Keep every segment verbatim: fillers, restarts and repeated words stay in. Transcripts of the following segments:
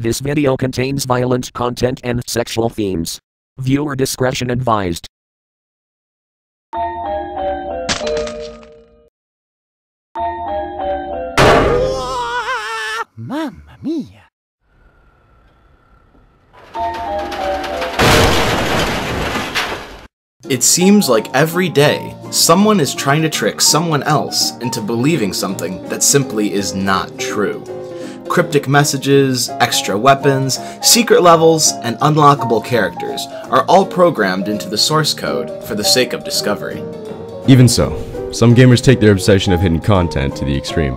This video contains violent content and sexual themes. Viewer discretion advised. Mamma mia! It seems like every day, someone is trying to trick someone else into believing something that simply is not true. Cryptic messages, extra weapons, secret levels, and unlockable characters are all programmed into the source code for the sake of discovery. Even so, some gamers take their obsession of hidden content to the extreme,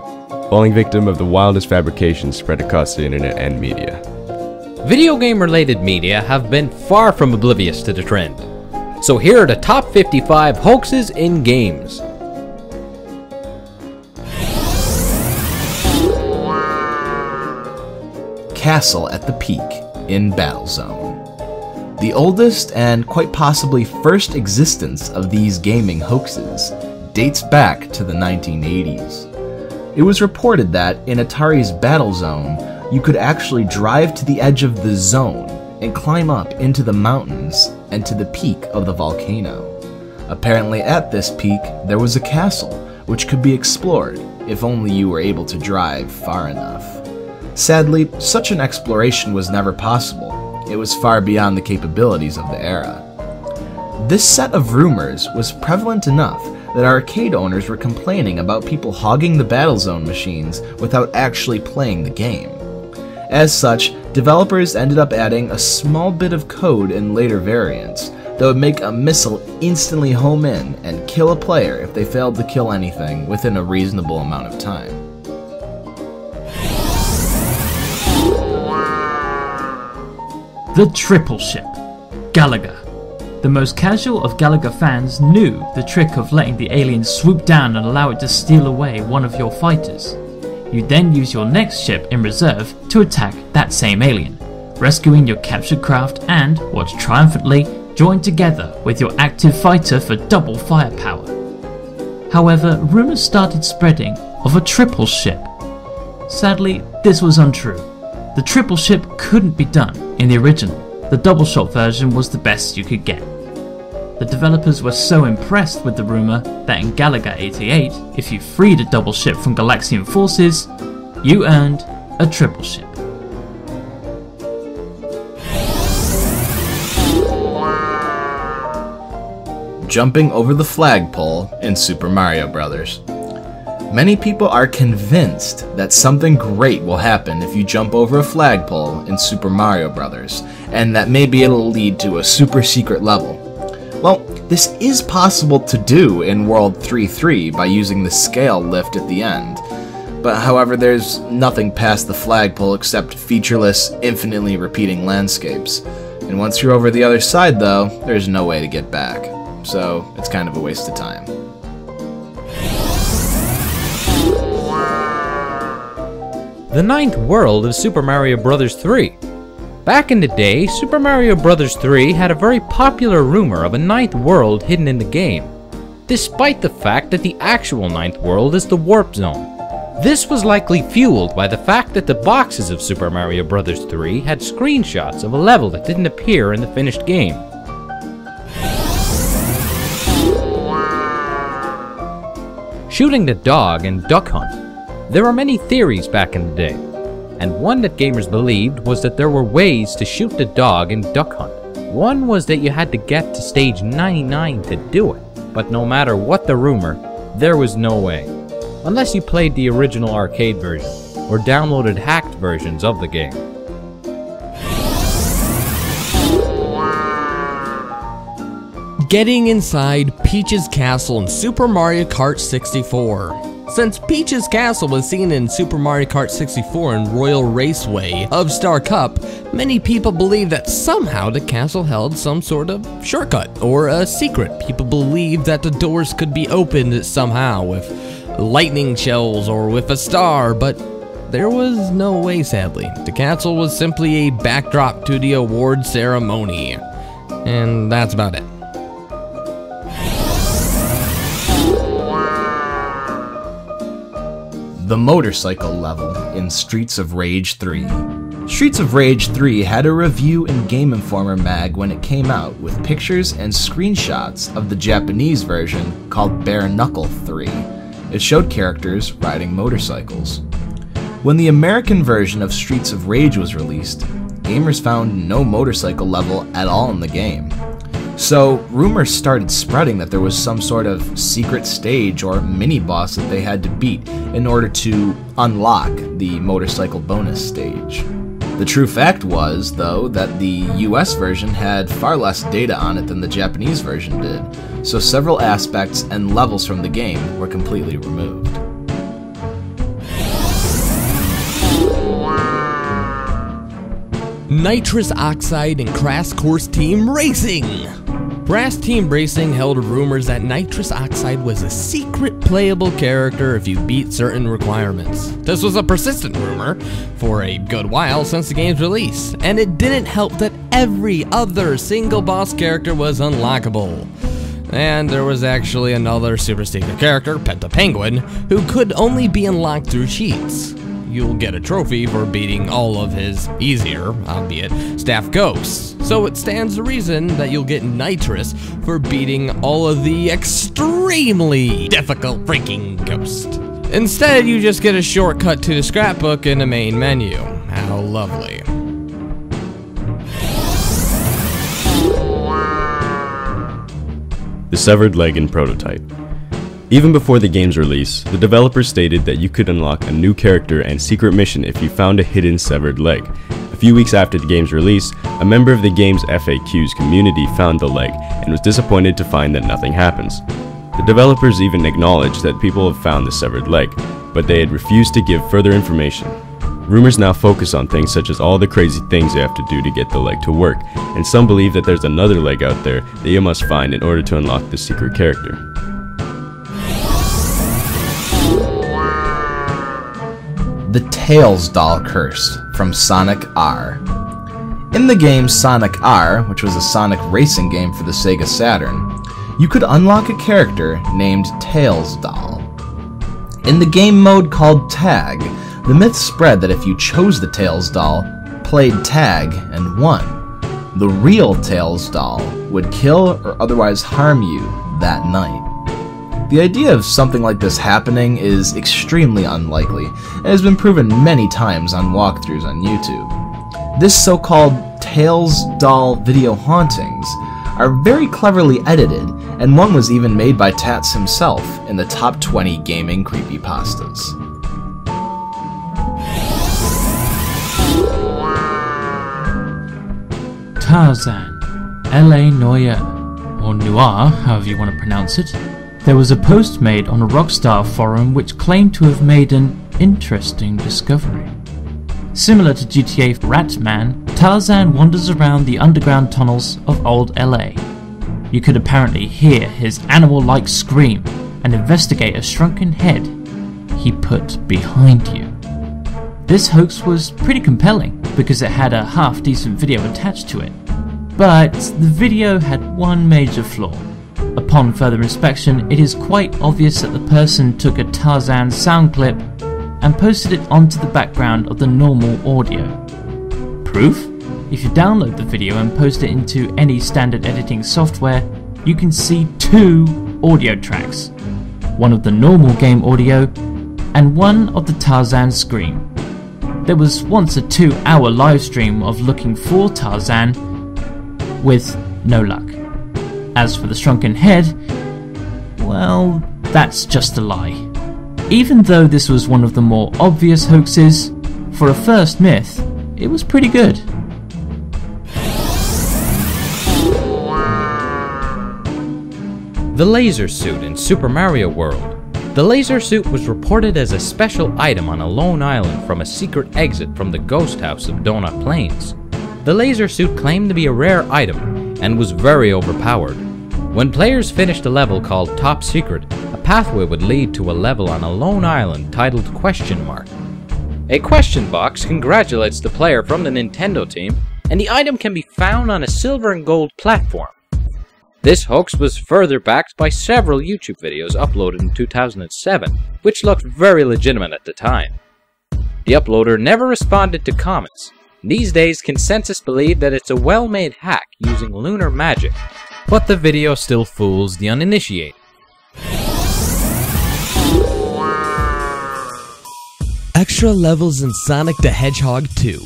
falling victim of the wildest fabrications spread across the internet and media. Video game-related media have been far from oblivious to the trend. So here are the top fifty-five hoaxes in games. Castle at the Peak in Battlezone. The oldest and quite possibly first existence of these gaming hoaxes dates back to the nineteen eighties. It was reported that in Atari's Battlezone, you could actually drive to the edge of the zone and climb up into the mountains and to the peak of the volcano. Apparently at this peak, there was a castle, which could be explored if only you were able to drive far enough. Sadly, such an exploration was never possible. It was far beyond the capabilities of the era. This set of rumors was prevalent enough that arcade owners were complaining about people hogging the Battlezone machines without actually playing the game. As such, developers ended up adding a small bit of code in later variants that would make a missile instantly home in and kill a player if they failed to kill anything within a reasonable amount of time. The Triple Ship, Galaga. The most casual of Galaga fans knew the trick of letting the alien swoop down and allow it to steal away one of your fighters. You then use your next ship in reserve to attack that same alien, rescuing your captured craft and, watch triumphantly, join together with your active fighter for double firepower. However, rumours started spreading of a triple ship. Sadly, this was untrue. The triple ship couldn't be done in the original. The double shot version was the best you could get. The developers were so impressed with the rumour that in Galaga eighty-eight, if you freed a double ship from Galaxian forces, you earned a triple ship. Jumping over the flagpole in Super Mario Bros. Many people are convinced that something great will happen if you jump over a flagpole in Super Mario Bros., and that maybe it'll lead to a super secret level. Well, this is possible to do in World three three by using the scale lift at the end, but however there's nothing past the flagpole except featureless, infinitely repeating landscapes, and once you're over the other side though, there's no way to get back, so it's kind of a waste of time. The ninth world of Super Mario Bros. three. Back in the day, Super Mario Bros. three had a very popular rumor of a ninth world hidden in the game, despite the fact that the actual ninth world is the Warp Zone. This was likely fueled by the fact that the boxes of Super Mario Bros. three had screenshots of a level that didn't appear in the finished game. Shooting the dog in Duck Hunt. There were many theories back in the day, and one that gamers believed was that there were ways to shoot the dog in Duck Hunt. One was that you had to get to stage ninety-nine to do it, but no matter what the rumor, there was no way, unless you played the original arcade version, or downloaded hacked versions of the game. Getting inside Peach's Castle in Super Mario Kart sixty-four. Since Peach's Castle was seen in Super Mario Kart sixty-four and Royal Raceway of Star Cup, many people believe that somehow the castle held some sort of shortcut or a secret. People believe that the doors could be opened somehow with lightning shells or with a star, but there was no way, sadly. The castle was simply a backdrop to the award ceremony. And that's about it. The motorcycle level in Streets of Rage three. Streets of Rage three had a review in Game Informer mag when it came out, with pictures and screenshots of the Japanese version called Bare Knuckle three. It showed characters riding motorcycles. When the American version of Streets of Rage was released, gamers found no motorcycle level at all in the game. So rumors started spreading that there was some sort of secret stage or mini-boss that they had to beat in order to unlock the motorcycle bonus stage. The true fact was, though, that the U S version had far less data on it than the Japanese version did, so several aspects and levels from the game were completely removed. Nitrous Oxide and Crash Course Team Racing. Crash Team Racing held rumors that Nitrous Oxide was a secret playable character if you beat certain requirements. This was a persistent rumor for a good while since the game's release, and it didn't help that every other single boss character was unlockable. And there was actually another super secret character, Penta Penguin, who could only be unlocked through cheats. You'll get a trophy for beating all of his easier, albeit, staff ghosts. So it stands to reason that you'll get Nitrous for beating all of the extremely difficult freaking ghosts. Instead, you just get a shortcut to the scrapbook in the main menu. How lovely. The severed leg in prototype. Even before the game's release, the developers stated that you could unlock a new character and secret mission if you found a hidden severed leg. A few weeks after the game's release, a member of the game's F A Qs community found the leg and was disappointed to find that nothing happens. The developers even acknowledged that people have found the severed leg, but they had refused to give further information. Rumors now focus on things such as all the crazy things you have to do to get the leg to work, and some believe that there's another leg out there that you must find in order to unlock the secret character. The Tails Doll Curse from Sonic R. In the game Sonic R, which was a Sonic racing game for the Sega Saturn, you could unlock a character named Tails Doll. In the game mode called Tag, the myth spread that if you chose the Tails Doll, played Tag, and won, the real Tails Doll would kill or otherwise harm you that night. The idea of something like this happening is extremely unlikely, and has been proven many times on walkthroughs on YouTube. This so-called Tails Doll video hauntings are very cleverly edited, and one was even made by Tats himself in the top twenty gaming creepypastas. Tarzan, L A. Noire, or Noir, however you want to pronounce it. There was a post made on a Rockstar forum which claimed to have made an interesting discovery. Similar to G T A Ratman, Tarzan wanders around the underground tunnels of old L A. You could apparently hear his animal-like scream and investigate a shrunken head he put behind you. This hoax was pretty compelling because it had a half-decent video attached to it, but the video had one major flaw. Upon further inspection, it is quite obvious that the person took a Tarzan sound clip and posted it onto the background of the normal audio. Proof? If you download the video and post it into any standard editing software, you can see two audio tracks, one of the normal game audio and one of the Tarzan scream. There was once a two-hour live stream of looking for Tarzan with no luck. As for the shrunken head, well, that's just a lie. Even though this was one of the more obvious hoaxes, for a first myth, it was pretty good. The laser suit in Super Mario World. The laser suit was reported as a special item on a lone island from a secret exit from the ghost house of Donut Plains. The laser suit claimed to be a rare item, and was very overpowered. When players finished a level called Top Secret, a pathway would lead to a level on a lone island titled Question Mark. A question box congratulates the player from the Nintendo team, and the item can be found on a silver and gold platform. This hoax was further backed by several YouTube videos uploaded in two thousand seven, which looked very legitimate at the time. The uploader never responded to comments, These days, consensus believe that it's a well-made hack using lunar magic. But the video still fools the uninitiated. Extra levels in Sonic the Hedgehog two.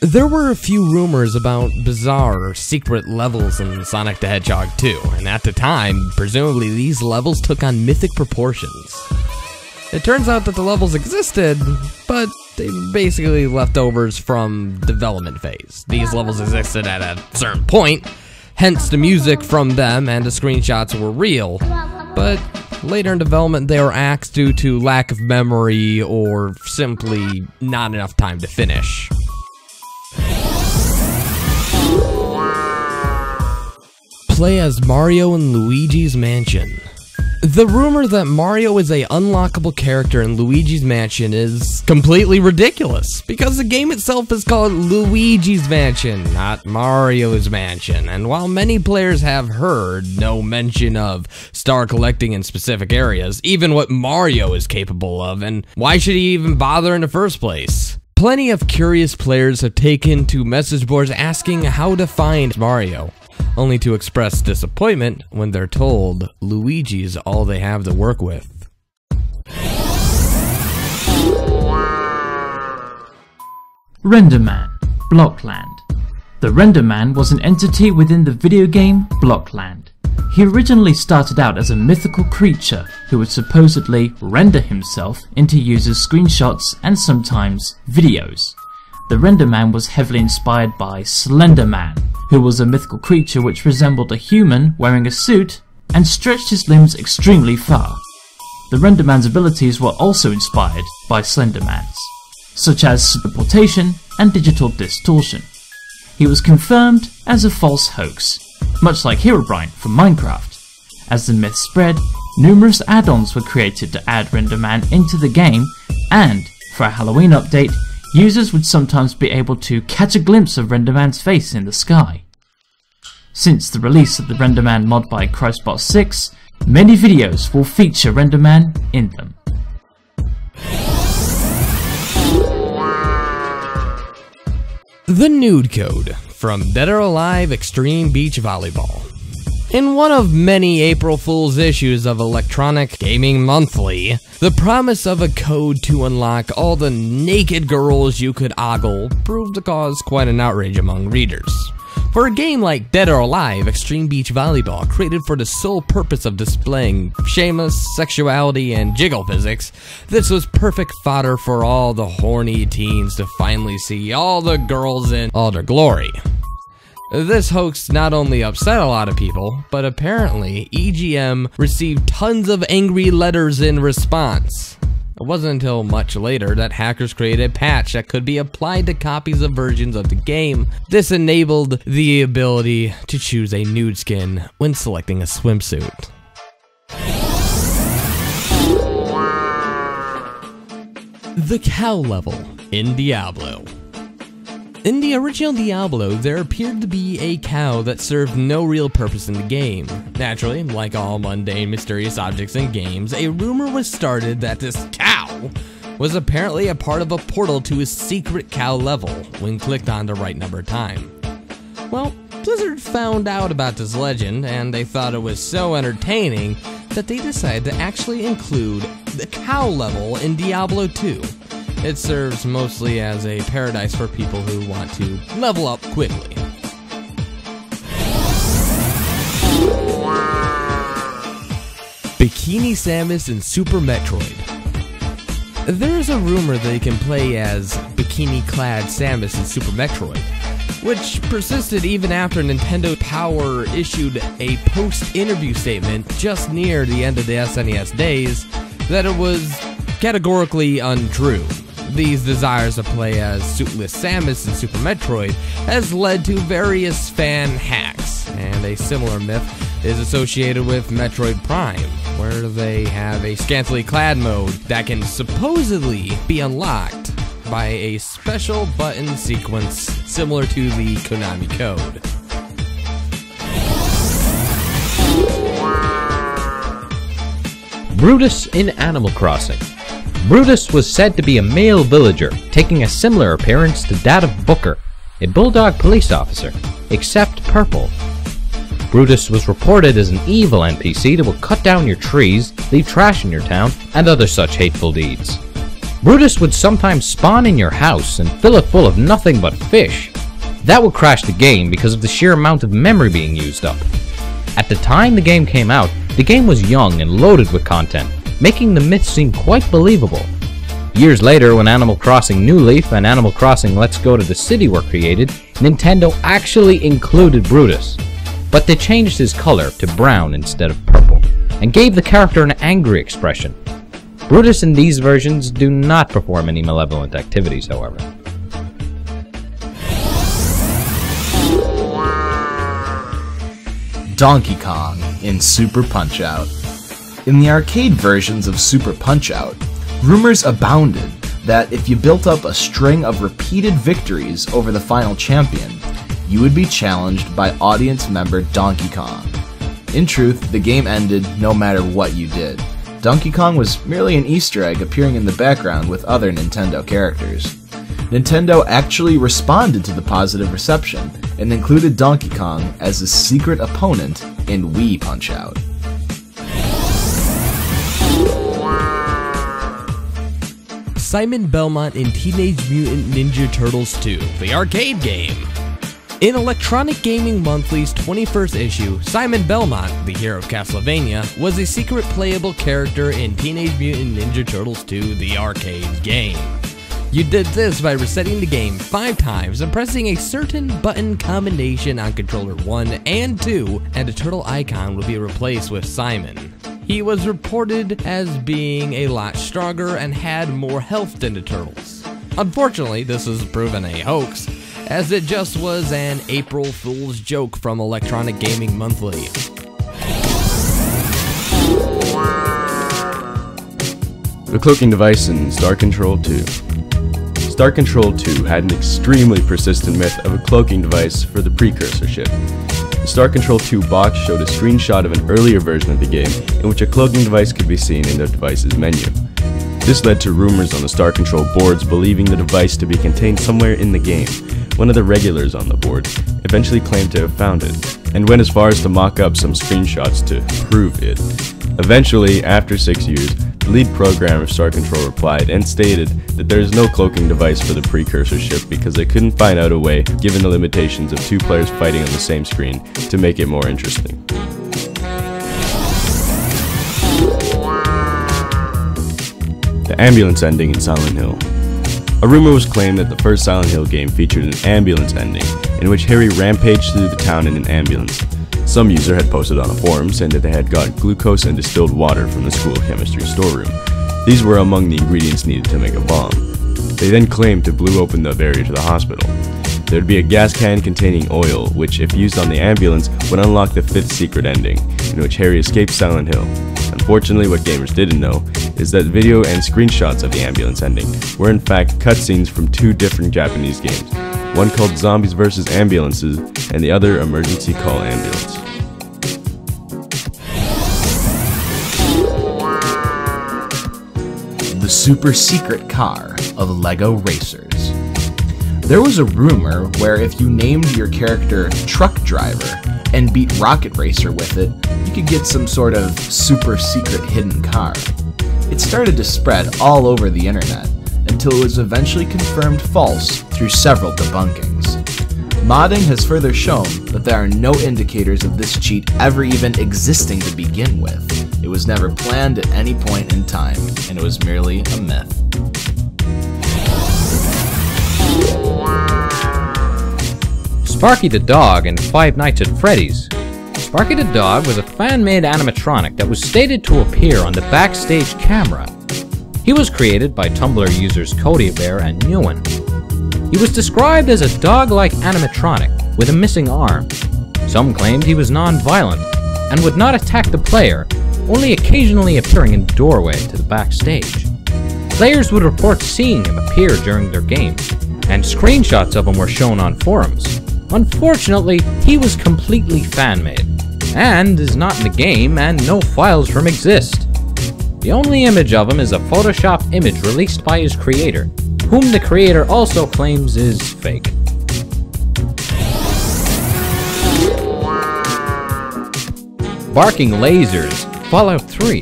There were a few rumors about bizarre or secret levels in Sonic the Hedgehog two, and at the time, presumably these levels took on mythic proportions. It turns out that the levels existed, but they were basically leftovers from development phase. These levels existed at a certain point, hence the music from them and the screenshots were real, but later in development they were axed due to lack of memory or simply not enough time to finish. Play as Mario in Luigi's Mansion. The rumor that Mario is an unlockable character in Luigi's Mansion is completely ridiculous, because the game itself is called Luigi's Mansion, not Mario's Mansion, and while many players have heard no mention of star collecting in specific areas, even what Mario is capable of, and why should he even bother in the first place? Plenty of curious players have taken to message boards asking how to find Mario, only to express disappointment when they're told Luigi's all they have to work with. Renderman, Blockland. The Renderman was an entity within the video game Blockland. He originally started out as a mythical creature who would supposedly render himself into users' screenshots and sometimes videos. The Renderman was heavily inspired by Slenderman, who was a mythical creature which resembled a human wearing a suit and stretched his limbs extremely far. The Renderman's abilities were also inspired by Slenderman's, such as superportation and digital distortion. He was confirmed as a false hoax, much like Herobrine from Minecraft. As the myth spread, numerous add-ons were created to add Renderman into the game, and for a Halloween update, users would sometimes be able to catch a glimpse of Renderman's face in the sky. Since the release of the Renderman mod by Chrisbot six, many videos will feature Renderman in them. The Nude Code from Dead or Alive Extreme Beach Volleyball. In one of many April Fool's issues of Electronic Gaming Monthly, the promise of a code to unlock all the naked girls you could ogle proved to cause quite an outrage among readers. For a game like Dead or Alive Extreme Beach Volleyball, created for the sole purpose of displaying shameless sexuality and jiggle physics, this was perfect fodder for all the horny teens to finally see all the girls in all their glory. This hoax not only upset a lot of people, but apparently E G M received tons of angry letters in response. It wasn't until much later that hackers created a patch that could be applied to copies of versions of the game. This enabled the ability to choose a nude skin when selecting a swimsuit. The cow level in Diablo. In the original Diablo, there appeared to be a cow that served no real purpose in the game. Naturally, like all mundane, mysterious objects in games, a rumor was started that this cow was apparently a part of a portal to a secret cow level when clicked on the right number of times. Well, Blizzard found out about this legend, and they thought it was so entertaining that they decided to actually include the cow level in Diablo two. It serves mostly as a paradise for people who want to level up quickly. Bikini Samus in Super Metroid. There is a rumor that you can play as bikini-clad Samus in Super Metroid, which persisted even after Nintendo Power issued a post-interview statement just near the end of the S N E S days that it was categorically untrue. These desires to play as suitless Samus in Super Metroid has led to various fan hacks, and a similar myth is associated with Metroid Prime, where they have a scantily clad mode that can supposedly be unlocked by a special button sequence similar to the Konami code. Brutus in Animal Crossing. Brutus was said to be a male villager, taking a similar appearance to that of Booker, a bulldog police officer, except purple. Brutus was reported as an evil N P C that will cut down your trees, leave trash in your town, and other such hateful deeds. Brutus would sometimes spawn in your house and fill it full of nothing but fish. That would crash the game because of the sheer amount of memory being used up. At the time the game came out, the game was young and loaded with content, making the myth seem quite believable. Years later, when Animal Crossing New Leaf and Animal Crossing Let's Go to the City were created, Nintendo actually included Brutus, but they changed his color to brown instead of purple, and gave the character an angry expression. Brutus in these versions do not perform any malevolent activities, however. Donkey Kong in Super Punch-Out. In the arcade versions of Super Punch-Out, rumors abounded that if you built up a string of repeated victories over the final champion, you would be challenged by audience member Donkey Kong. In truth, the game ended no matter what you did. Donkey Kong was merely an Easter egg appearing in the background with other Nintendo characters. Nintendo actually responded to the positive reception and included Donkey Kong as a secret opponent in Wii Punch-Out. Simon Belmont in Teenage Mutant Ninja Turtles two: The Arcade Game. In Electronic Gaming Monthly's twenty-first issue, Simon Belmont, the hero of Castlevania, was a secret playable character in Teenage Mutant Ninja Turtles two: The Arcade Game. You did this by resetting the game five times and pressing a certain button combination on controller one and two, and a turtle icon would be replaced with Simon. He was reported as being a lot stronger and had more health than the turtles. Unfortunately, this was proven a hoax, as it just was an April Fool's joke from Electronic Gaming Monthly. The cloaking device in Star Control two. Star Control two had an extremely persistent myth of a cloaking device for the precursorship. The Star Control two box showed a screenshot of an earlier version of the game in which a cloaking device could be seen in the device's menu. This led to rumors on the Star Control boards believing the device to be contained somewhere in the game. One of the regulars on the board eventually claimed to have found it, and went as far as to mock up some screenshots to prove it. Eventually, after six years, the lead programmer of Star Control replied and stated that there is no cloaking device for the precursorship because they couldn't find out a way, given the limitations of two players fighting on the same screen, to make it more interesting. The ambulance ending in Silent Hill. A rumor was claimed that the first Silent Hill game featured an ambulance ending, in which Harry rampaged through the town in an ambulance. Some user had posted on a forum saying that they had got glucose and distilled water from the school chemistry storeroom. These were among the ingredients needed to make a bomb. They then claimed to blow open the barrier to the hospital. There'd be a gas can containing oil, which if used on the ambulance would unlock the fifth secret ending, in which Harry escaped Silent Hill. Unfortunately, what gamers didn't know is that video and screenshots of the ambulance ending were in fact cutscenes from two different Japanese games, one called Zombies versus. Ambulances and the other Emergency Call Ambulance. The super secret car of LEGO Racers. There was a rumor where if you named your character Truck Driver and beat Rocket Racer with it, you could get some sort of super secret hidden car. It started to spread all over the internet, until it was eventually confirmed false through several debunkings. Modding has further shown that there are no indicators of this cheat ever even existing to begin with. It was never planned at any point in time, and it was merely a myth. Sparky the Dog and Five Nights at Freddy's. Sparky the Dog was a fan-made animatronic that was stated to appear on the backstage camera. He was created by Tumblr users Cody Bear and Newen. He was described as a dog-like animatronic with a missing arm. Some claimed he was non-violent and would not attack the player, only occasionally appearing in the doorway to the backstage. Players would report seeing him appear during their games, and screenshots of him were shown on forums. Unfortunately, he was completely fan-made, and is not in the game, and no files from him exist. The only image of him is a Photoshop image released by his creator, whom the creator also claims is fake. Barking Lasers, Fallout three.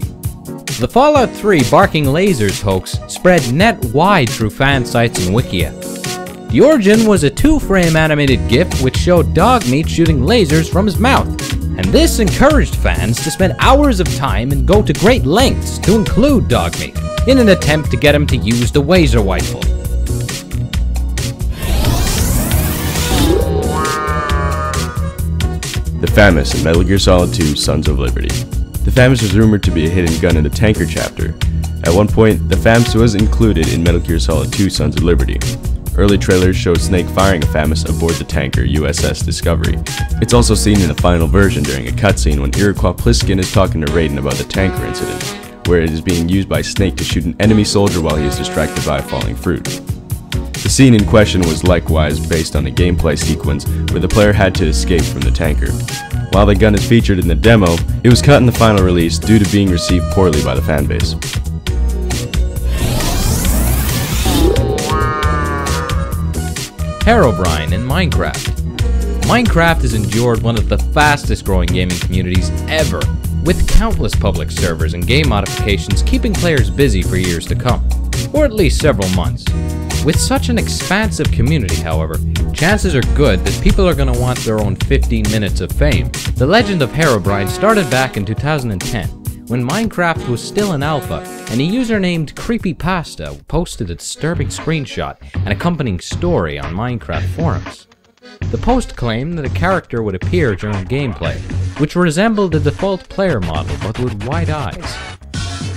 The Fallout three Barking Lasers hoax spread net-wide through fan sites and Wikia. The origin was a two-frame animated GIF which showed Dogmeat shooting lasers from his mouth, and this encouraged fans to spend hours of time and go to great lengths to include Dogmeat, in an attempt to get him to use the Waser Rifle. The FAMAS in Metal Gear Solid two Sons of Liberty. The FAMAS was rumored to be a hidden gun in the tanker chapter. At one point, the FAMAS was included in Metal Gear Solid two Sons of Liberty. Early trailers showed Snake firing a FAMAS aboard the tanker U S S Discovery. It's also seen in the final version during a cutscene when Iroquois Pliskin is talking to Raiden about the tanker incident, where it is being used by Snake to shoot an enemy soldier while he is distracted by falling fruit. The scene in question was likewise based on a gameplay sequence where the player had to escape from the tanker. While the gun is featured in the demo, it was cut in the final release due to being received poorly by the fanbase. Herobrine in Minecraft. Minecraft has endured one of the fastest growing gaming communities ever, with countless public servers and game modifications keeping players busy for years to come, or at least several months. With such an expansive community, however, chances are good that people are going to want their own fifteen minutes of fame. The legend of Herobrine started back in two thousand ten, when Minecraft was still in alpha, and a user named Creepypasta posted a disturbing screenshot and accompanying story on Minecraft forums. The post claimed that a character would appear during gameplay, which resembled the default player model but with wide eyes.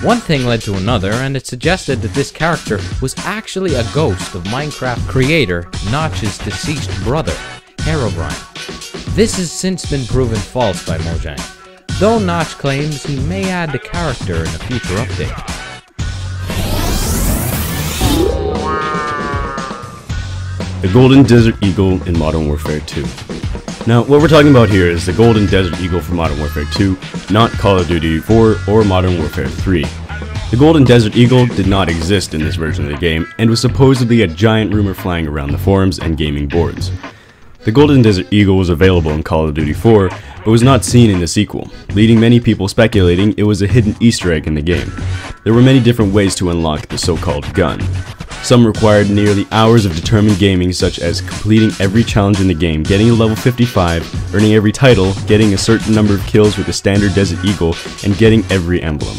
One thing led to another, and it suggested that this character was actually a ghost of Minecraft creator Notch's deceased brother, Herobrine. This has since been proven false by Mojang, though Notch claims he may add the character in a future update. The Golden Desert Eagle in Modern Warfare two. Now, what we're talking about here is the Golden Desert Eagle for Modern Warfare two, not Call of Duty four or Modern Warfare three. The Golden Desert Eagle did not exist in this version of the game, and was supposedly a giant rumor flying around the forums and gaming boards. The Golden Desert Eagle was available in Call of Duty four, but was not seen in the sequel, leading many people speculating it was a hidden Easter egg in the game. There were many different ways to unlock the so-called gun. Some required nearly hours of determined gaming, such as completing every challenge in the game, getting a level fifty-five, earning every title, getting a certain number of kills with the standard Desert Eagle, and getting every emblem.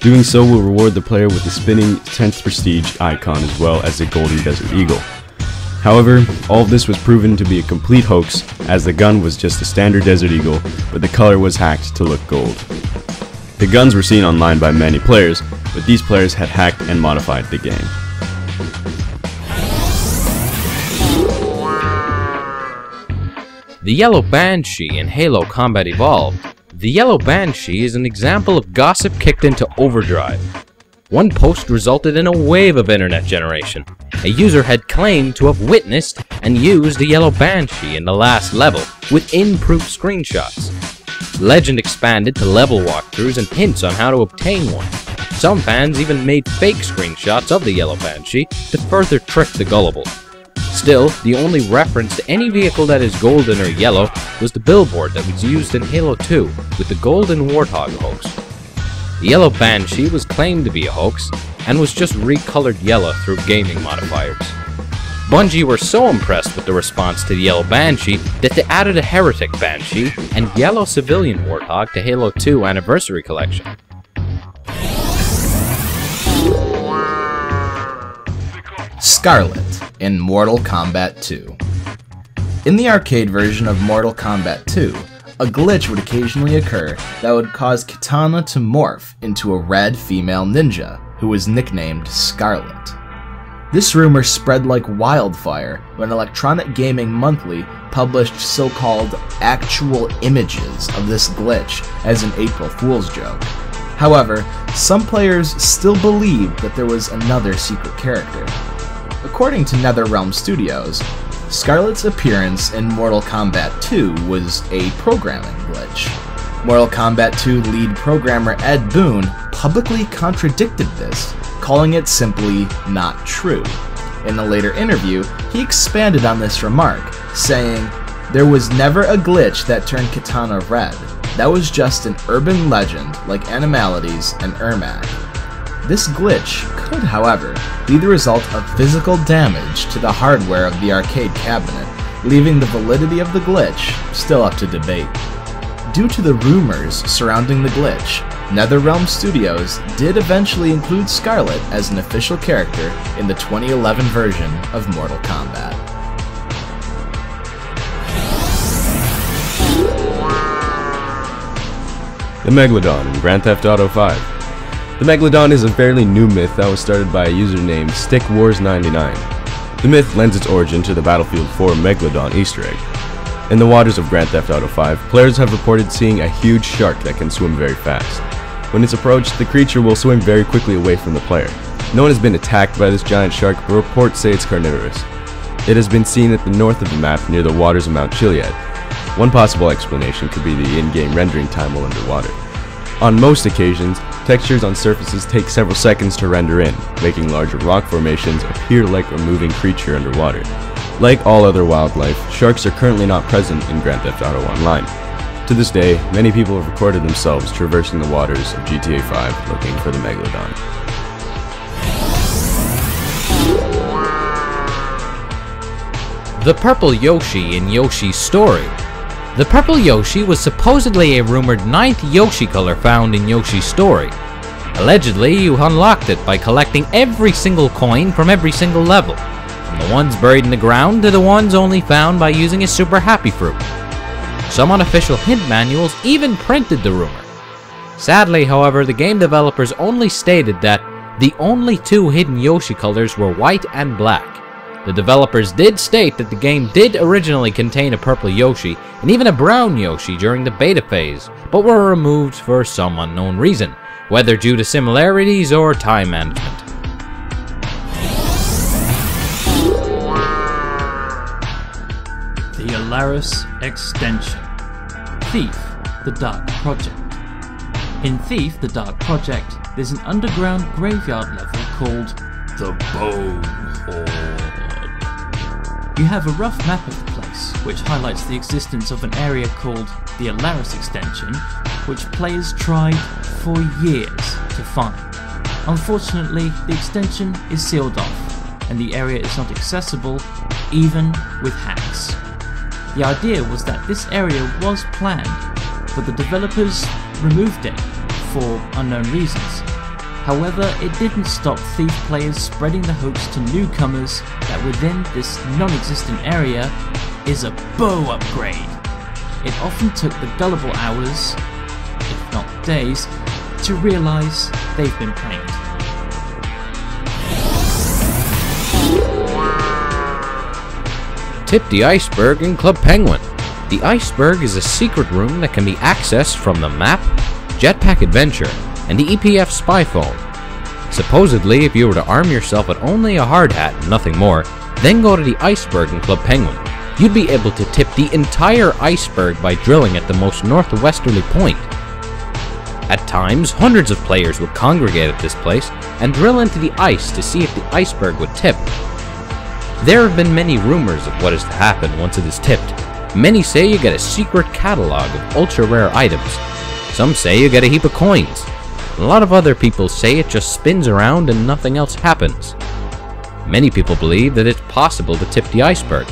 Doing so will reward the player with the spinning tenth prestige icon as well as the Golden Desert Eagle. However, all of this was proven to be a complete hoax, as the gun was just a standard Desert Eagle, but the color was hacked to look gold. The guns were seen online by many players, but these players had hacked and modified the game. The Yellow Banshee in Halo Combat Evolved. The Yellow Banshee is an example of gossip kicked into overdrive. One post resulted in a wave of internet generation. A user had claimed to have witnessed and used the Yellow Banshee in the last level, with in-proof screenshots. Legend expanded to level walkthroughs and hints on how to obtain one. Some fans even made fake screenshots of the Yellow Banshee to further trick the gullible. Still, the only reference to any vehicle that is golden or yellow was the billboard that was used in Halo two with the Golden Warthog hoax. The Yellow Banshee was claimed to be a hoax and was just recolored yellow through gaming modifiers. Bungie were so impressed with the response to the Yellow Banshee that they added a Heretic Banshee and Yellow Civilian Warthog to Halo two Anniversary Collection. Skarlet in Mortal Kombat two. In the arcade version of Mortal Kombat two, a glitch would occasionally occur that would cause Kitana to morph into a red female ninja, who was nicknamed Skarlet. This rumor spread like wildfire when Electronic Gaming Monthly published so-called actual images of this glitch as an April Fool's joke. However, some players still believed that there was another secret character. According to NetherRealm Studios, Scarlet's appearance in Mortal Kombat two was a programming glitch. Mortal Kombat two lead programmer Ed Boon publicly contradicted this, calling it simply not true. In a later interview, he expanded on this remark, saying, "There was never a glitch that turned Katana red. That was just an urban legend like Animalities and Ermac. This glitch could, however, be the result of physical damage to the hardware of the arcade cabinet, leaving the validity of the glitch still up to debate." Due to the rumors surrounding the glitch, NetherRealm Studios did eventually include Skarlet as an official character in the twenty eleven version of Mortal Kombat. The Megalodon in Grand Theft Auto five. The Megalodon is a fairly new myth that was started by a user named Stick Wars ninety-nine. The myth lends its origin to the Battlefield four Megalodon Easter egg. In the waters of Grand Theft Auto five, players have reported seeing a huge shark that can swim very fast. When it's approached, the creature will swim very quickly away from the player. No one has been attacked by this giant shark, but reports say it's carnivorous. It has been seen at the north of the map near the waters of Mount Chiliad. One possible explanation could be the in-game rendering time while underwater. On most occasions, textures on surfaces take several seconds to render in, making larger rock formations appear like a moving creature underwater. Like all other wildlife, sharks are currently not present in Grand Theft Auto Online. To this day, many people have recorded themselves traversing the waters of G T A five looking for the Megalodon. The Purple Yoshi in Yoshi's Story. The Purple Yoshi was supposedly a rumored ninth Yoshi color found in Yoshi's Story. Allegedly, you unlocked it by collecting every single coin from every single level, from the ones buried in the ground to the ones only found by using a super happy fruit. Some unofficial hint manuals even printed the rumor. Sadly, however, the game developers only stated that the only two hidden Yoshi colors were white and black. The developers did state that the game did originally contain a purple Yoshi and even a brown Yoshi during the beta phase, but were removed for some unknown reason, whether due to similarities or time management. The Alaris Extension. Thief: The Dark Project. In Thief: The Dark Project, there's an underground graveyard level called the Bone Hall. You have a rough map of the place, which highlights the existence of an area called the Alaris Extension, which players tried for years to find. Unfortunately, the extension is sealed off, and the area is not accessible, even with hacks. The idea was that this area was planned, but the developers removed it for unknown reasons. However, it didn't stop Thief players spreading the hoax to newcomers that within this non-existent area is a bow upgrade. It often took the gullible hours, if not days, to realize they've been pranked. Tip the Iceberg in Club Penguin. The Iceberg is a secret room that can be accessed from the map, Jetpack Adventure, and the E P F spy phone. Supposedly, if you were to arm yourself with only a hard hat and nothing more, then go to the Iceberg in Club Penguin, you'd be able to tip the entire iceberg by drilling at the most northwesterly point. At times, hundreds of players would congregate at this place and drill into the ice to see if the iceberg would tip. There have been many rumors of what is to happen once it is tipped. Many say you get a secret catalog of ultra-rare items. Some say you get a heap of coins. A lot of other people say it just spins around and nothing else happens. Many people believe that it's possible to tip the iceberg,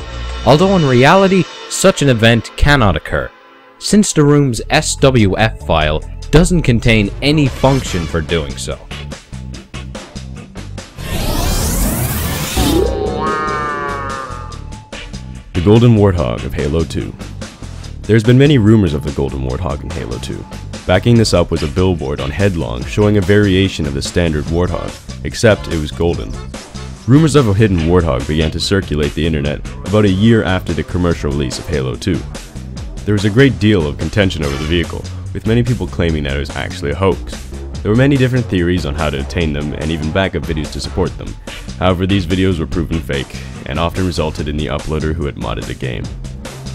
although in reality, such an event cannot occur, since the room's S W F file doesn't contain any function for doing so. The Golden Warthog of Halo two. There's been many rumors of the Golden Warthog in Halo two. Backing this up was a billboard on Headlong showing a variation of the standard warthog, except it was golden. Rumors of a hidden warthog began to circulate the internet about a year after the commercial release of Halo two. There was a great deal of contention over the vehicle, with many people claiming that it was actually a hoax. There were many different theories on how to obtain them and even backup videos to support them. However, these videos were proven fake and often resulted in the uploader who had modded the game.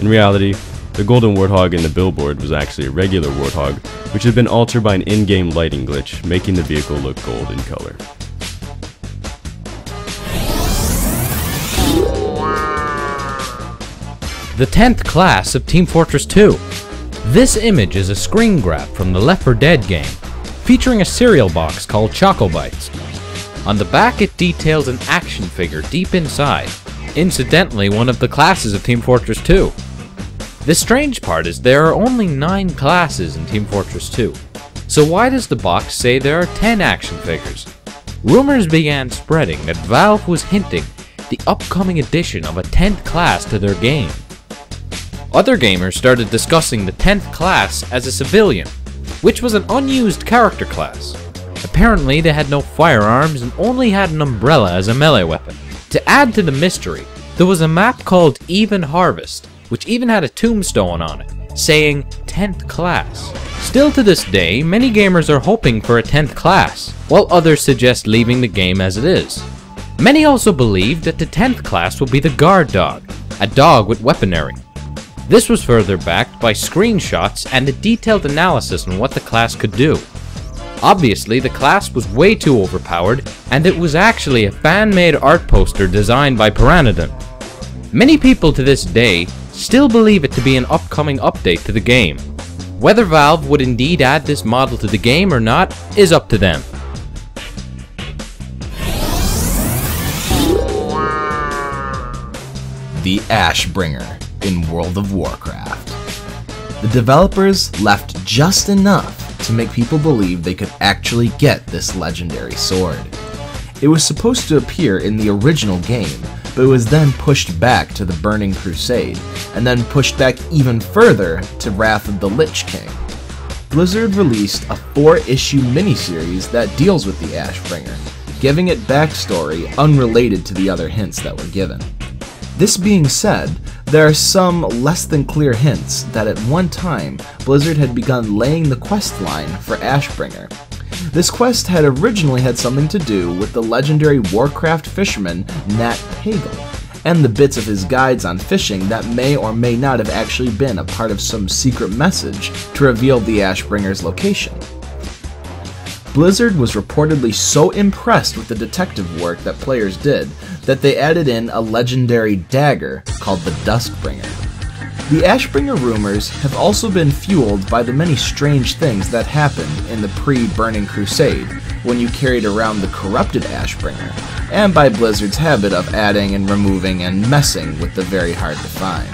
In reality, The golden warthog in the billboard was actually a regular warthog, which had been altered by an in-game lighting glitch, making the vehicle look gold in color. The tenth class of Team Fortress two. This image is a screen grab from the Left four Dead game, featuring a cereal box called Choco Bites. On the back it details an action figure deep inside, incidentally one of the classes of Team Fortress two. The strange part is there are only nine classes in Team Fortress two, so why does the box say there are ten action figures? Rumors began spreading that Valve was hinting the upcoming addition of a tenth class to their game. Other gamers started discussing the tenth class as a civilian, which was an unused character class. Apparently they had no firearms and only had an umbrella as a melee weapon. To add to the mystery, there was a map called Even Harvest, which even had a tombstone on it, saying tenth class. Still to this day, many gamers are hoping for a tenth class, while others suggest leaving the game as it is. Many also believe that the tenth class will be the guard dog, a dog with weaponry. This was further backed by screenshots and a detailed analysis on what the class could do. Obviously, the class was way too overpowered, and it was actually a fan-made art poster designed by Pteranodon. Many people to this day still believe it to be an upcoming update to the game. Whether Valve would indeed add this model to the game or not is up to them. The Ashbringer in World of Warcraft. The developers left just enough to make people believe they could actually get this legendary sword. It was supposed to appear in the original game, but it was then pushed back to the Burning Crusade, and then pushed back even further to Wrath of the Lich King. Blizzard released a four-issue miniseries that deals with the Ashbringer, giving it backstory unrelated to the other hints that were given. This being said, there are some less than clear hints that at one time Blizzard had begun laying the quest line for Ashbringer. This quest had originally had something to do with the legendary Warcraft fisherman Nat Pagel, and the bits of his guides on fishing that may or may not have actually been a part of some secret message to reveal the Ashbringer's location. Blizzard was reportedly so impressed with the detective work that players did that they added in a legendary dagger called the Duskbringer. The Ashbringer rumors have also been fueled by the many strange things that happened in the pre-Burning Crusade when you carried around the corrupted Ashbringer, and by Blizzard's habit of adding and removing and messing with the very hard to find.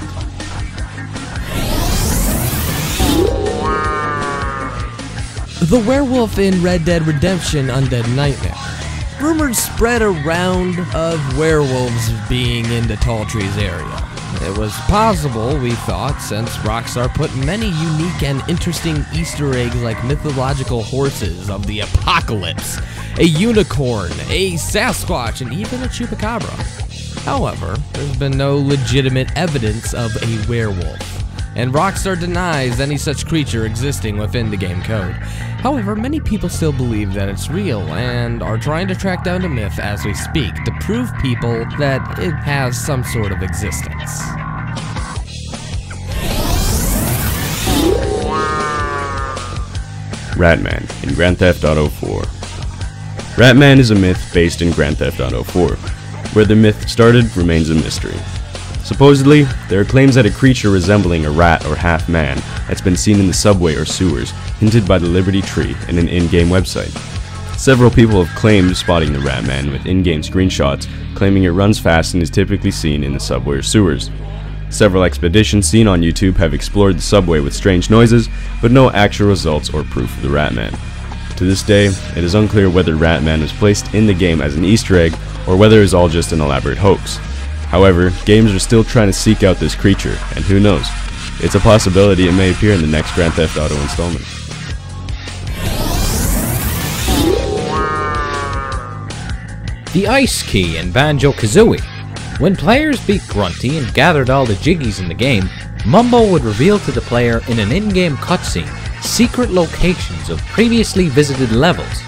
The werewolf in Red Dead Redemption Undead Nightmare. Rumors spread around of werewolves being in the Tall Trees area. It was possible, we thought, since Rockstar put many unique and interesting Easter eggs like mythological horses of the apocalypse, a unicorn, a Sasquatch, and even a chupacabra. However, there's been no legitimate evidence of a werewolf, and Rockstar denies any such creature existing within the game code. However, many people still believe that it's real and are trying to track down the myth as we speak to prove people that it has some sort of existence. Ratman in Grand Theft Auto four. Ratman is a myth based in Grand Theft Auto four. Where the myth started remains a mystery. Supposedly, there are claims that a creature resembling a rat or half-man that's been seen in the subway or sewers, hinted by the Liberty Tree and an in-game website. Several people have claimed spotting the Ratman with in-game screenshots, claiming it runs fast and is typically seen in the subway or sewers. Several expeditions seen on YouTube have explored the subway with strange noises, but no actual results or proof of the Ratman. To this day, it is unclear whether Ratman was placed in the game as an Easter egg, or whether it is all just an elaborate hoax. However, gamers are still trying to seek out this creature, and who knows? It's a possibility it may appear in the next Grand Theft Auto installment. The Ice Key in Banjo-Kazooie. When players beat Grunty and gathered all the Jiggies in the game, Mumbo would reveal to the player in an in-game cutscene secret locations of previously visited levels.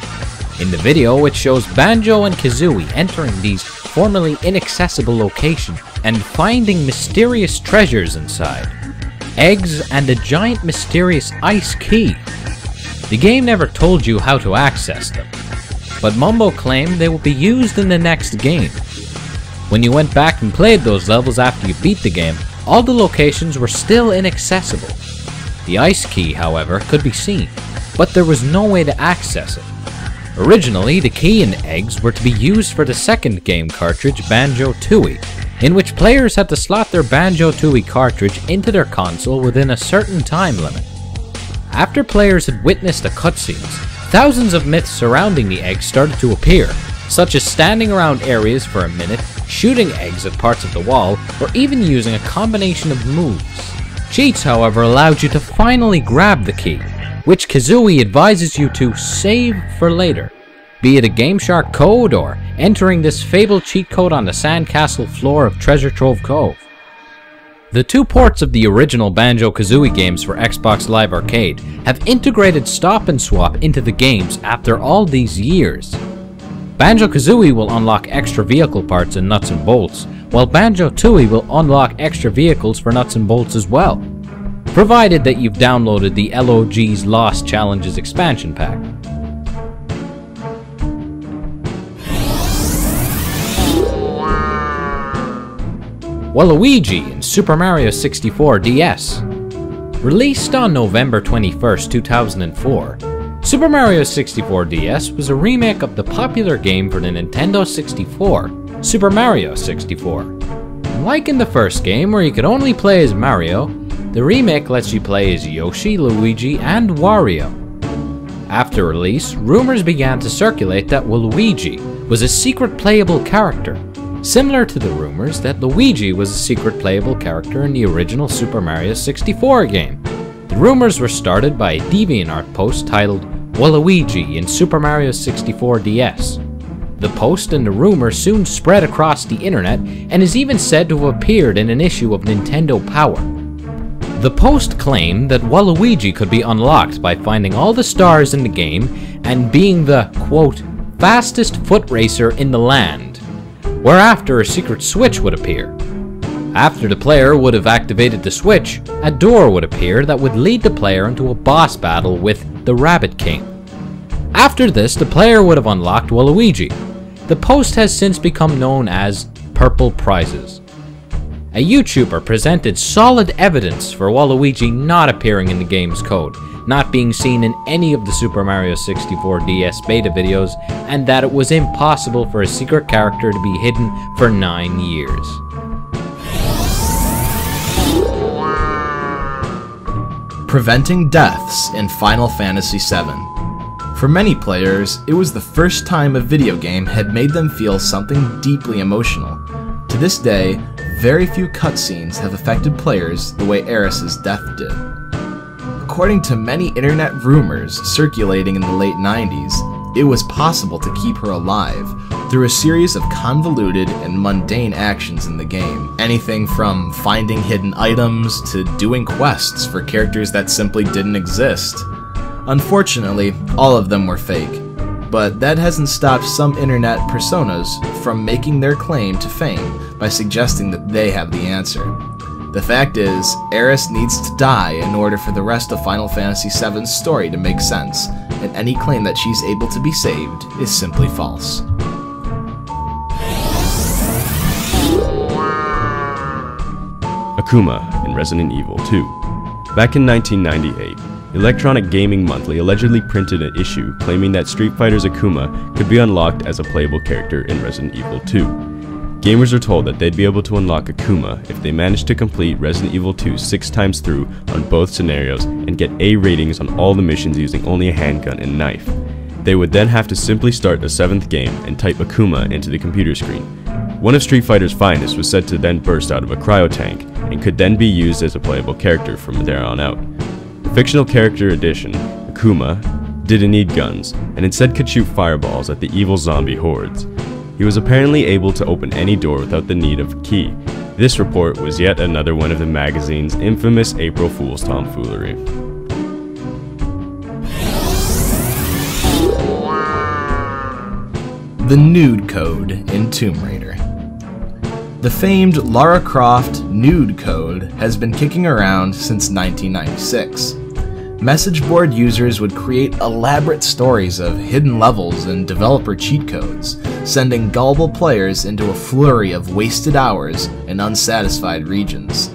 In the video, it shows Banjo and Kazooie entering these formerly inaccessible locations and finding mysterious treasures inside. eggs, and a giant mysterious ice key. The game never told you how to access them, but Mumbo claimed they will be used in the next game. When you went back and played those levels after you beat the game, all the locations were still inaccessible. The ice key, however, could be seen, but there was no way to access it. Originally, the key and eggs were to be used for the second game cartridge, Banjo-Tooie, in which players had to slot their Banjo-Tooie cartridge into their console within a certain time limit. After players had witnessed the cutscenes, thousands of myths surrounding the eggs started to appear, such as standing around areas for a minute, shooting eggs at parts of the wall, or even using a combination of moves. Cheats, however, allowed you to finally grab the key, which Kazooie advises you to save for later, be it a GameShark code or entering this fabled cheat code on the sandcastle floor of Treasure Trove Cove. The two ports of the original Banjo-Kazooie games for Xbox Live Arcade have integrated Stop and Swap into the games after all these years. Banjo-Kazooie will unlock extra vehicle parts and nuts and bolts, while Banjo-Tooie will unlock extra vehicles for nuts and bolts as well, provided that you've downloaded the L O G's Lost Challenges expansion pack. Waluigi in Super Mario sixty-four D S. Released on November twenty-first, two thousand four, Super Mario sixty-four D S was a remake of the popular game for the Nintendo sixty-four, Super Mario sixty-four. Like in the first game, where you could only play as Mario, the remake lets you play as Yoshi, Luigi, and Wario. After release, rumors began to circulate that Waluigi was a secret playable character, similar to the rumors that Luigi was a secret playable character in the original Super Mario sixty-four game. The rumors were started by a DeviantArt post titled Waluigi in Super Mario sixty-four D S. The post and the rumor soon spread across the internet and is even said to have appeared in an issue of Nintendo Power. The post claimed that Waluigi could be unlocked by finding all the stars in the game and being the, quote, fastest foot racer in the land, whereafter a secret switch would appear. After the player would have activated the switch, a door would appear that would lead the player into a boss battle with the Rabbit King. After this, the player would have unlocked Waluigi. The post has since become known as Purple Prizes. A YouTuber presented solid evidence for Waluigi not appearing in the game's code, not being seen in any of the Super Mario sixty-four D S beta videos, and that it was impossible for a secret character to be hidden for nine years. Preventing deaths in Final Fantasy seven. For many players, it was the first time a video game had made them feel something deeply emotional. To this day, very few cutscenes have affected players the way Eris's death did. According to many internet rumors circulating in the late nineties, it was possible to keep her alive through a series of convoluted and mundane actions in the game. Anything from finding hidden items to doing quests for characters that simply didn't exist. Unfortunately, all of them were fake, but that hasn't stopped some internet personas from making their claim to fame by suggesting that they have the answer. The fact is, Eris needs to die in order for the rest of Final Fantasy seven's story to make sense, and any claim that she's able to be saved is simply false. Akuma in Resident Evil two. Back in nineteen ninety-eight, Electronic Gaming Monthly allegedly printed an issue claiming that Street Fighter's Akuma could be unlocked as a playable character in Resident Evil two. Gamers are told that they'd be able to unlock Akuma if they managed to complete Resident Evil two six times through on both scenarios and get A ratings on all the missions using only a handgun and knife. They would then have to simply start the seventh game and type Akuma into the computer screen. One of Street Fighter's finest was said to then burst out of a cryo tank and could then be used as a playable character from there on out. The fictional character edition, Akuma, didn't need guns and instead could shoot fireballs at the evil zombie hordes. He was apparently able to open any door without the need of a key. This report was yet another one of the magazine's infamous April Fool's tomfoolery. The Nude Code in Tomb Raider. The famed Lara Croft nude code has been kicking around since nineteen ninety-six. Message board users would create elaborate stories of hidden levels and developer cheat codes, sending gullible players into a flurry of wasted hours and unsatisfied regions.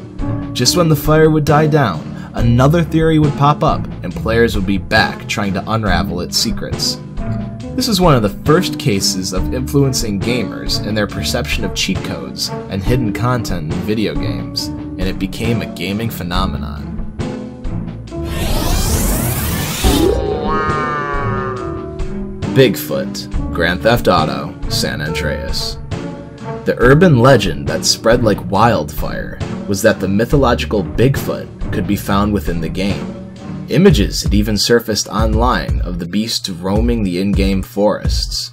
Just when the fire would die down, another theory would pop up and players would be back trying to unravel its secrets. This is one of the first cases of influencing gamers and their perception of cheat codes and hidden content in video games, and it became a gaming phenomenon. Bigfoot, Grand Theft Auto, San Andreas. The urban legend that spread like wildfire was that the mythological Bigfoot could be found within the game. Images had even surfaced online of the beast roaming the in-game forests.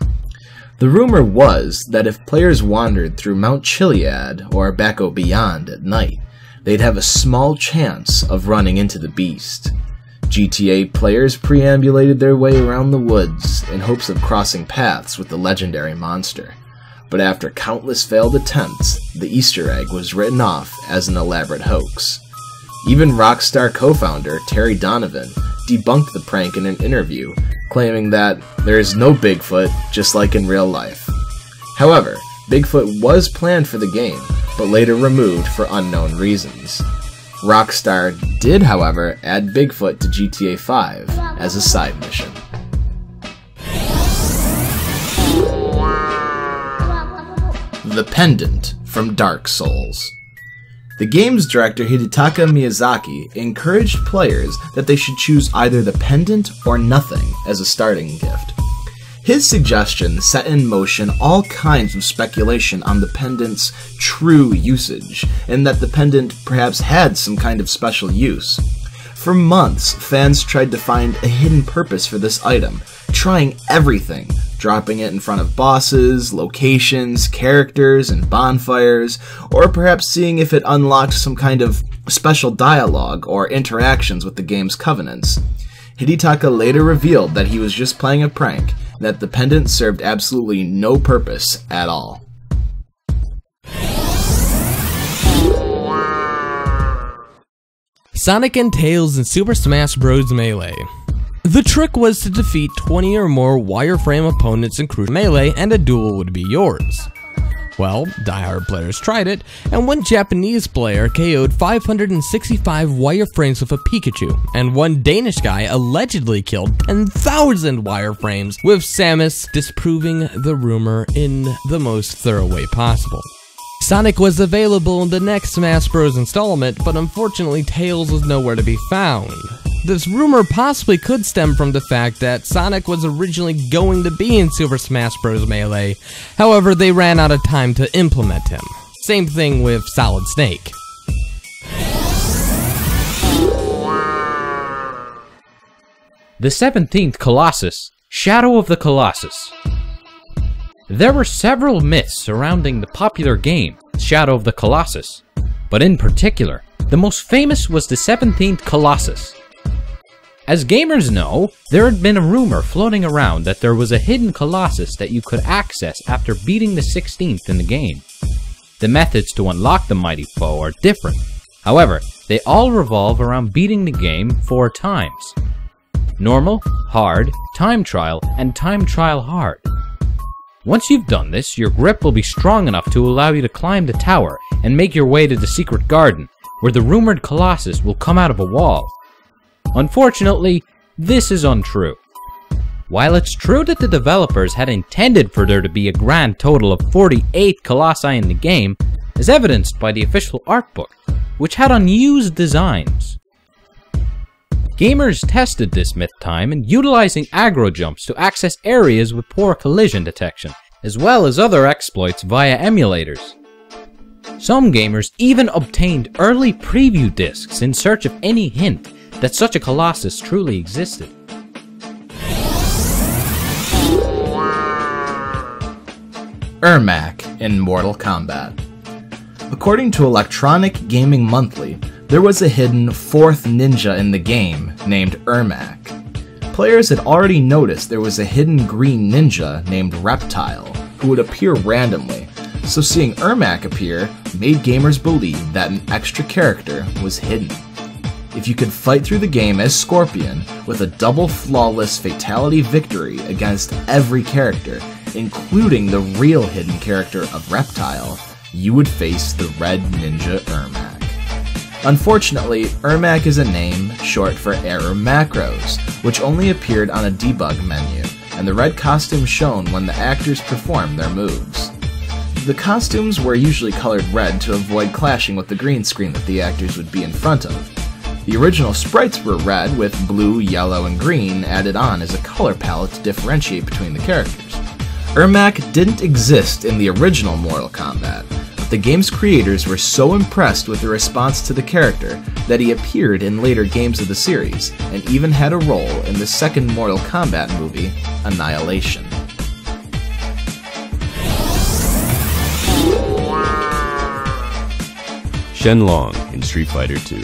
The rumor was that if players wandered through Mount Chiliad or Bacco Beyond at night, they'd have a small chance of running into the beast. G T A players preambulated their way around the woods in hopes of crossing paths with the legendary monster, but after countless failed attempts, the Easter egg was written off as an elaborate hoax. Even Rockstar co-founder Terry Donovan debunked the prank in an interview, claiming that there is no Bigfoot, just like in real life. However, Bigfoot was planned for the game, but later removed for unknown reasons. Rockstar did, however, add Bigfoot to G T A five as a side mission. The Pendant from Dark Souls. The game's director Hidetaka Miyazaki encouraged players that they should choose either the pendant or nothing as a starting gift. His suggestion set in motion all kinds of speculation on the pendant's true usage, and that the pendant perhaps had some kind of special use. For months, fans tried to find a hidden purpose for this item, trying everything, dropping it in front of bosses, locations, characters, and bonfires, or perhaps seeing if it unlocked some kind of special dialogue or interactions with the game's covenants. Hidetaka later revealed that he was just playing a prank, and that the pendant served absolutely no purpose at all. Sonic and Tails in Super Smash Bros. Melee. The trick was to defeat twenty or more wireframe opponents in Crucial Melee and a duel would be yours. Well, diehard players tried it, and one Japanese player K O'd five hundred sixty-five wireframes with a Pikachu, and one Danish guy allegedly killed ten thousand wireframes with Samus, disproving the rumor in the most thorough way possible. Sonic was available in the next Smash Bros. Installment, but unfortunately Tails was nowhere to be found. This rumor possibly could stem from the fact that Sonic was originally going to be in Super Smash Bros. Melee, however they ran out of time to implement him. Same thing with Solid Snake. The seventeenth Colossus, Shadow of the Colossus. There were several myths surrounding the popular game, Shadow of the Colossus, but in particular, the most famous was the seventeenth Colossus. As gamers know, there had been a rumor floating around that there was a hidden Colossus that you could access after beating the sixteenth in the game. The methods to unlock the mighty foe are different, however, they all revolve around beating the game four times. Normal, hard, time trial, and time trial hard. Once you've done this, your grip will be strong enough to allow you to climb the tower and make your way to the secret garden, where the rumored Colossus will come out of a wall. Unfortunately, this is untrue. While it's true that the developers had intended for there to be a grand total of forty-eight Colossi in the game, as evidenced by the official art book, which had unused designs. Gamers tested this myth time in utilizing aggro jumps to access areas with poor collision detection, as well as other exploits via emulators. Some gamers even obtained early preview discs in search of any hint that such a Colossus truly existed. Ermac in Mortal Kombat. According to Electronic Gaming Monthly, there was a hidden fourth ninja in the game named Ermac. Players had already noticed there was a hidden green ninja named Reptile, who would appear randomly, so seeing Ermac appear made gamers believe that an extra character was hidden. If you could fight through the game as Scorpion with a double flawless fatality victory against every character, including the real hidden character of Reptile, you would face the Red Ninja Ermac. Unfortunately, Ermac is a name short for Error Macros, which only appeared on a debug menu, and the red costume shown when the actors performed their moves. The costumes were usually colored red to avoid clashing with the green screen that the actors would be in front of. The original sprites were red with blue, yellow, and green added on as a color palette to differentiate between the characters. Ermac didn't exist in the original Mortal Kombat. The game's creators were so impressed with the response to the character that he appeared in later games of the series, and even had a role in the second Mortal Kombat movie, Annihilation. Shenlong in Street Fighter two.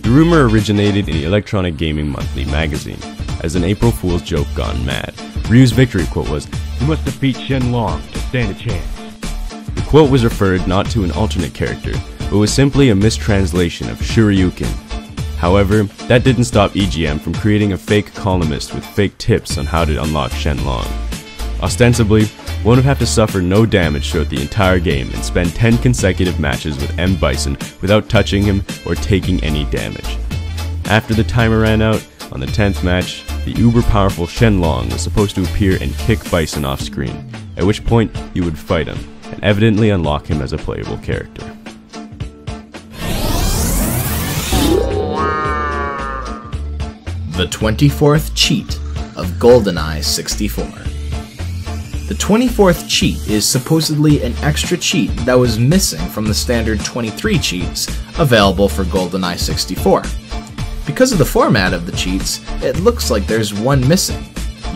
The rumor originated in the Electronic Gaming Monthly magazine as an April Fool's joke gone mad. Ryu's victory quote was, "You must defeat Shenlong to stand a chance." The quote was referred not to an alternate character, but was simply a mistranslation of Shoryuken. However, that didn't stop E G M from creating a fake columnist with fake tips on how to unlock Shenlong. Ostensibly, one would have to suffer no damage throughout the entire game and spend ten consecutive matches with M. Bison without touching him or taking any damage. After the timer ran out, on the tenth match, the uber-powerful Shenlong was supposed to appear and kick Bison off screen, at which point you would fight him, and evidently unlock him as a playable character. The twenty-fourth Cheat of GoldenEye sixty-four. The twenty-fourth cheat is supposedly an extra cheat that was missing from the standard twenty-three cheats available for GoldenEye sixty-four. Because of the format of the cheats, it looks like there's one missing.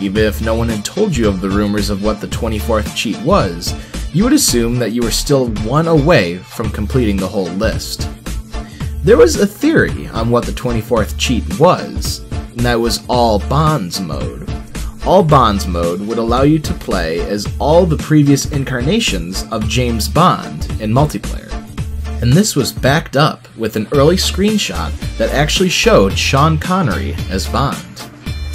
Even if no one had told you of the rumors of what the twenty-fourth cheat was, you would assume that you were still one away from completing the whole list. There was a theory on what the twenty-fourth cheat was, and that was All Bonds mode. All Bonds mode would allow you to play as all the previous incarnations of James Bond in multiplayer. And this was backed up with an early screenshot that actually showed Sean Connery as Bond.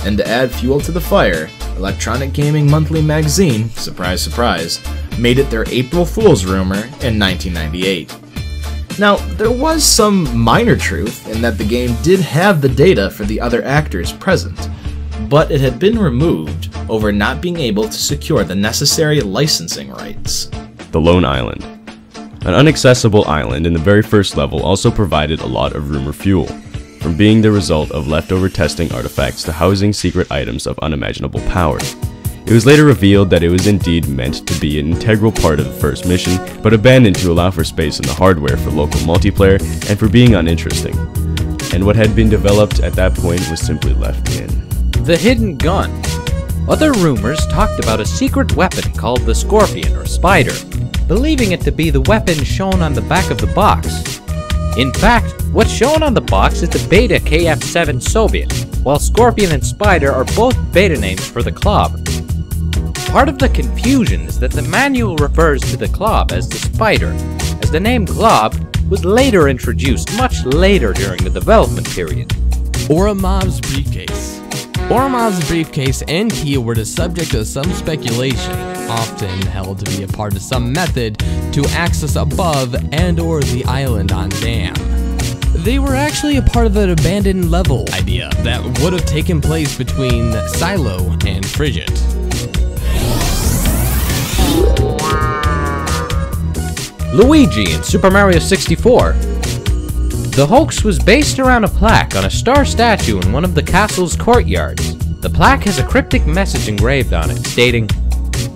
And to add fuel to the fire, Electronic Gaming Monthly magazine, surprise surprise, made it their April Fool's rumor in nineteen ninety-eight. Now, there was some minor truth in that the game did have the data for the other actors present, but it had been removed over not being able to secure the necessary licensing rights. The Lone Island. An unaccessible island in the very first level also provided a lot of rumor fuel, from being the result of leftover testing artifacts to housing secret items of unimaginable power. It was later revealed that it was indeed meant to be an integral part of the first mission, but abandoned to allow for space in the hardware for local multiplayer and for being uninteresting. And what had been developed at that point was simply left in. The Hidden Gun. Other rumors talked about a secret weapon called the Scorpion or Spider, believing it to be the weapon shown on the back of the box. In fact, what's shown on the box is the Beta K F seven Soviet, while Scorpion and Spider are both beta names for the club. Part of the confusion is that the manual refers to the club as the Spider, as the name club was later introduced much later during the development period. Oramov's briefcase. Oramov's briefcase and key were the subject of some speculation, often held to be a part of some method to access above and or the island on dam. They were actually a part of an abandoned level idea that would have taken place between Silo and Frigid. Luigi in Super Mario sixty-four. The hoax was based around a plaque on a star statue in one of the castle's courtyards. The plaque has a cryptic message engraved on it stating,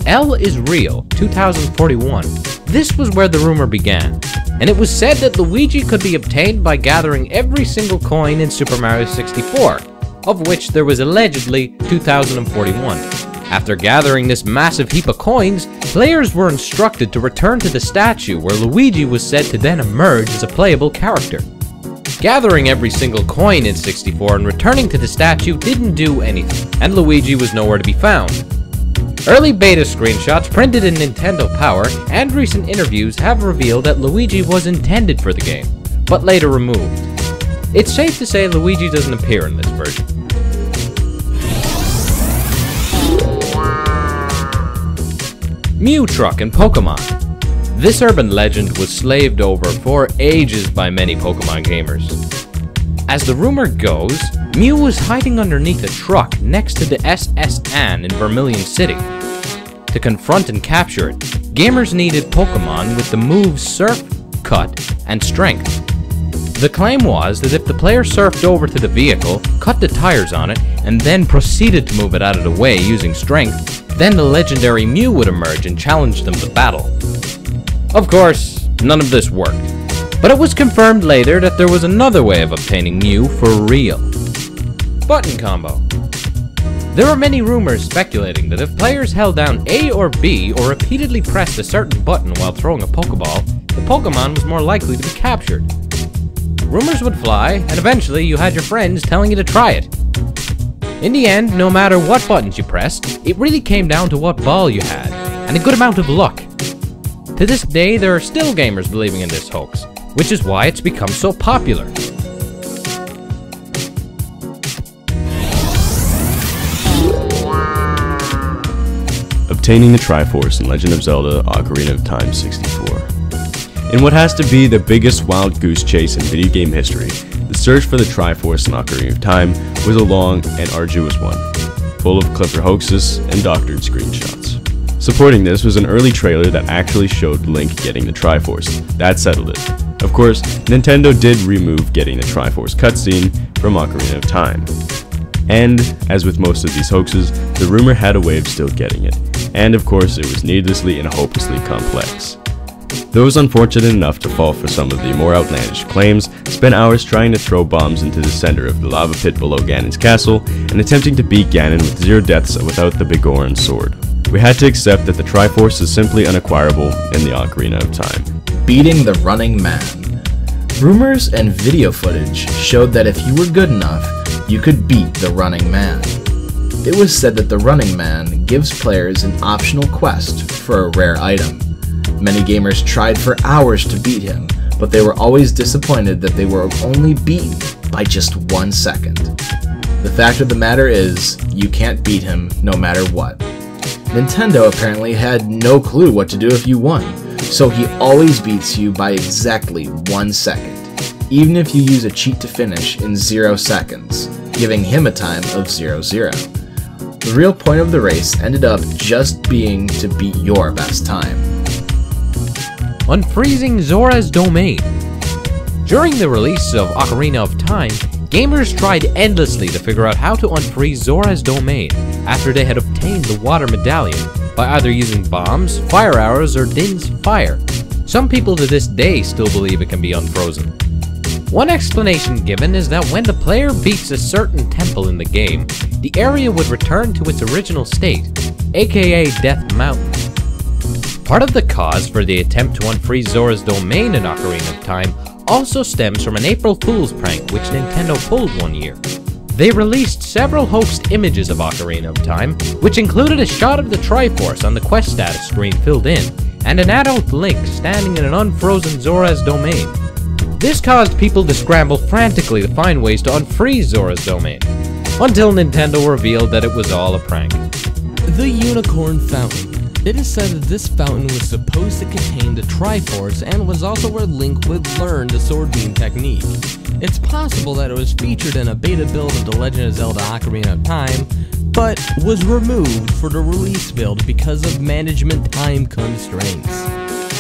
"L is real, two thousand forty-one. This was where the rumor began, and it was said that Luigi could be obtained by gathering every single coin in Super Mario sixty-four, of which there was allegedly two thousand forty-one. After gathering this massive heap of coins, players were instructed to return to the statue where Luigi was said to then emerge as a playable character. Gathering every single coin in sixty-four and returning to the statue didn't do anything, and Luigi was nowhere to be found. Early beta screenshots printed in Nintendo Power and recent interviews have revealed that Luigi was intended for the game, but later removed. It's safe to say Luigi doesn't appear in this version. Mew Truck and Pokemon. This urban legend was slaved over for ages by many Pokemon gamers. As the rumor goes, Mew was hiding underneath a truck next to the S S N in Vermilion City. To confront and capture it, gamers needed Pokemon with the moves Surf, Cut, and Strength. The claim was that if the player surfed over to the vehicle, cut the tires on it, and then proceeded to move it out of the way using Strength, then the legendary Mew would emerge and challenge them to battle. Of course, none of this worked. But it was confirmed later that there was another way of obtaining Mew for real. Button combo. There are many rumors speculating that if players held down A or B or repeatedly pressed a certain button while throwing a Pokeball, the Pokemon was more likely to be captured. Rumors would fly, and eventually you had your friends telling you to try it. In the end, no matter what buttons you pressed, it really came down to what ball you had, and a good amount of luck. To this day, there are still gamers believing in this hoax, which is why it's become so popular. Obtaining the Triforce in Legend of Zelda Ocarina of Time sixty-four. In what has to be the biggest wild goose chase in video game history, the search for the Triforce in Ocarina of Time was a long and arduous one, full of clever hoaxes and doctored screenshots. Supporting this was an early trailer that actually showed Link getting the Triforce. That settled it. Of course, Nintendo did remove getting the Triforce cutscene from Ocarina of Time. And, as with most of these hoaxes, the rumor had a way of still getting it. And of course, it was needlessly and hopelessly complex. Those unfortunate enough to fall for some of the more outlandish claims spent hours trying to throw bombs into the center of the lava pit below Ganon's castle and attempting to beat Ganon with zero deaths without the Bigoran sword. We had to accept that the Triforce is simply unacquirable in the Ocarina of Time. Beating the Running Man. Rumors and video footage showed that if you were good enough, you could beat the Running Man. It was said that the Running Man gives players an optional quest for a rare item. Many gamers tried for hours to beat him, but they were always disappointed that they were only beaten by just one second. The fact of the matter is, you can't beat him no matter what. Nintendo apparently had no clue what to do if you won. So he always beats you by exactly one second, even if you use a cheat to finish in zero seconds, giving him a time of zero zero. The real point of the race ended up just being to beat your best time. Unfreezing Zora's Domain. During the release of Ocarina of Time, gamers tried endlessly to figure out how to unfreeze Zora's Domain after they had obtained the Water Medallion, by either using bombs, fire arrows, or Din's fire. Some people to this day still believe it can be unfrozen. One explanation given is that when the player beats a certain temple in the game, the area would return to its original state, aka Death Mountain. Part of the cause for the attempt to unfreeze Zora's Domain in Ocarina of Time also stems from an April Fool's prank which Nintendo pulled one year. They released several hoaxed images of Ocarina of Time, which included a shot of the Triforce on the quest status screen filled in, and an adult Link standing in an unfrozen Zora's Domain. This caused people to scramble frantically to find ways to unfreeze Zora's Domain, until Nintendo revealed that it was all a prank. The Unicorn Fountain. It is said that this fountain was supposed to contain the Triforce and was also where Link would learn the sword beam technique. It's possible that it was featured in a beta build of The Legend of Zelda Ocarina of Time, but was removed for the release build because of management time constraints.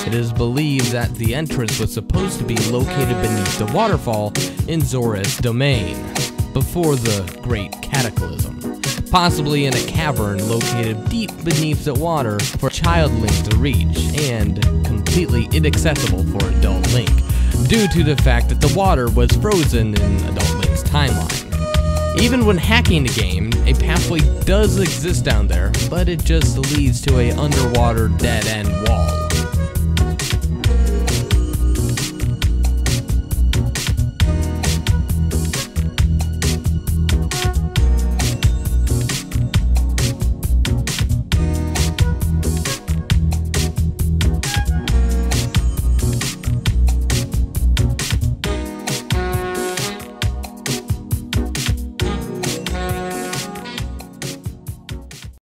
It is believed that the entrance was supposed to be located beneath the waterfall in Zora's Domain, before the Great Cataclysm, possibly in a cavern located deep beneath the water for Child Link to reach, and completely inaccessible for Adult Link, due to the fact that the water was frozen in Adult Link's timeline. Even when hacking the game, a pathway does exist down there, but it just leads to an underwater dead-end wall.